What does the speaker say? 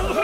No!